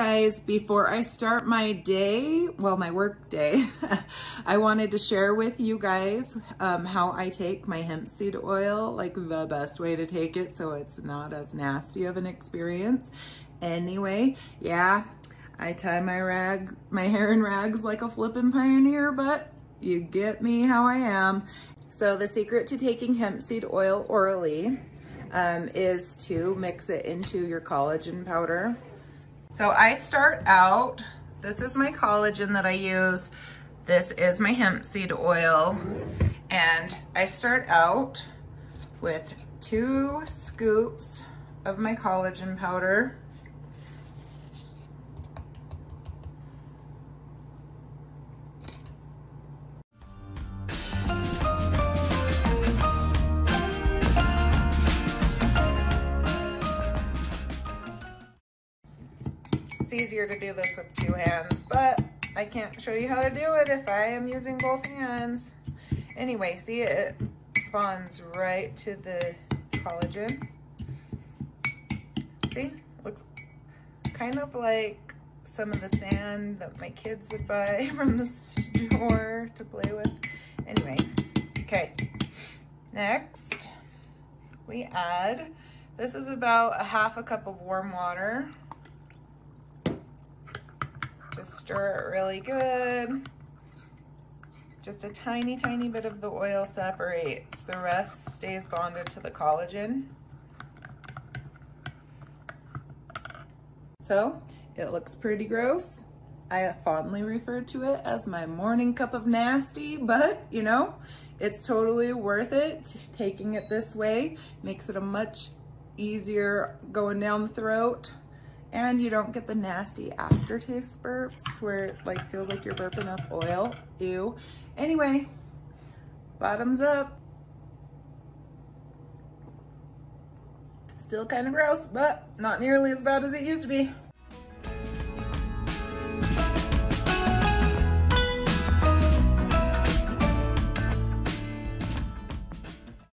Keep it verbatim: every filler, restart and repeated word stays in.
Guys, before I start my day, well, my work day, I wanted to share with you guys um, how I take my hemp seed oil, like the best way to take it so it's not as nasty of an experience. Anyway, yeah, I tie my rag, my hair in rags like a flippin' pioneer, but you get me how I am. So the secret to taking hemp seed oil orally um, is to mix it into your collagen powder. So I start out, this is my collagen that I use. This is my hemp seed oil. And I start out with two scoops of my collagen powder. It's easier to do this with two hands, but I can't show you how to do it if I am using both hands. Anyway, see, it bonds right to the collagen. See, looks kind of like some of the sand that my kids would buy from the store to play with. Anyway, okay, next we add, this is about a half a cup of warm water. Just stir it really good. Just a tiny, tiny bit of the oil separates. The rest stays bonded to the collagen. So it looks pretty gross. I fondly refer to it as my morning cup of nasty, but you know, it's totally worth it. Taking it this way makes it a much easier going down the throat. And you don't get the nasty aftertaste burps where it like feels like you're burping up oil. Ew. Anyway, bottoms up. Still kind of gross, but not nearly as bad as it used to be.